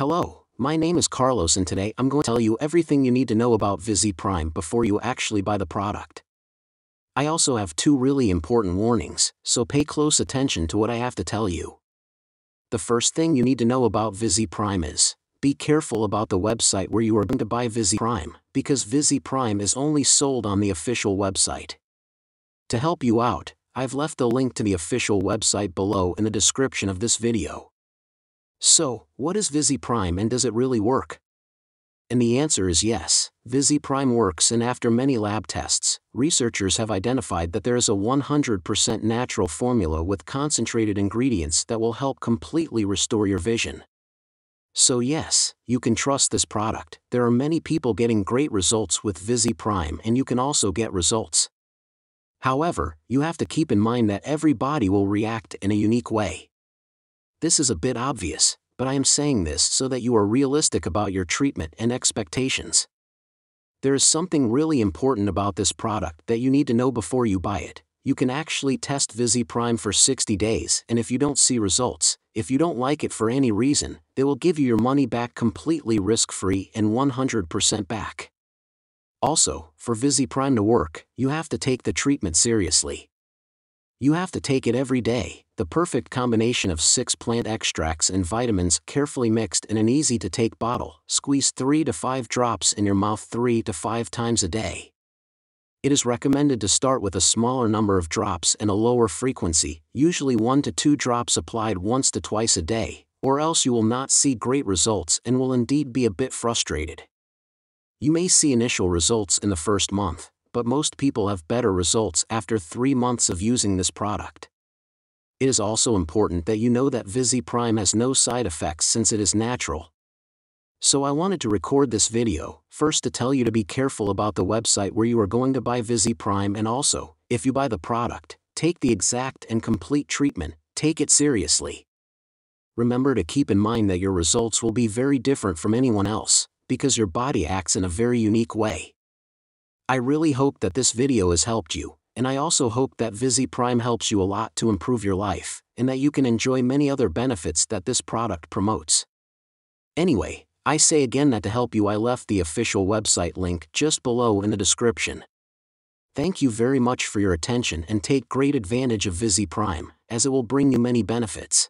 Hello, my name is Carlos and today I'm going to tell you everything you need to know about VisiPrime before you actually buy the product. I also have two really important warnings, so pay close attention to what I have to tell you. The first thing you need to know about VisiPrime is, be careful about the website where you are going to buy VisiPrime, because VisiPrime is only sold on the official website. To help you out, I've left the link to the official website below in the description of this video. So, what is VisiPrime and does it really work? And the answer is yes, VisiPrime works, and after many lab tests, researchers have identified that there is a 100% natural formula with concentrated ingredients that will help completely restore your vision. So yes, you can trust this product. There are many people getting great results with VisiPrime, and you can also get results. However, you have to keep in mind that every body will react in a unique way. This is a bit obvious, but I am saying this so that you are realistic about your treatment and expectations. There is something really important about this product that you need to know before you buy it. You can actually test VisiPrime for 60 days, and if you don't see results, if you don't like it for any reason, they will give you your money back completely risk-free and 100% back. Also, for VisiPrime to work, you have to take the treatment seriously. You have to take it every day, the perfect combination of 6 plant extracts and vitamins carefully mixed in an easy-to-take bottle. Squeeze 3 to 5 drops in your mouth 3 to 5 times a day. It is recommended to start with a smaller number of drops and a lower frequency, usually 1 to 2 drops applied once to twice a day, or else you will not see great results and will indeed be a bit frustrated. You may see initial results in the first month, but most people have better results after 3 months of using this product. It is also important that you know that VisiPrime has no side effects since it is natural. So I wanted to record this video, first to tell you to be careful about the website where you are going to buy VisiPrime, and also, if you buy the product, take the exact and complete treatment, take it seriously. Remember to keep in mind that your results will be very different from anyone else, because your body acts in a very unique way. I really hope that this video has helped you, and I also hope that VisiPrime helps you a lot to improve your life, and that you can enjoy many other benefits that this product promotes. Anyway, I say again that to help you I left the official website link just below in the description. Thank you very much for your attention and take great advantage of VisiPrime, as it will bring you many benefits.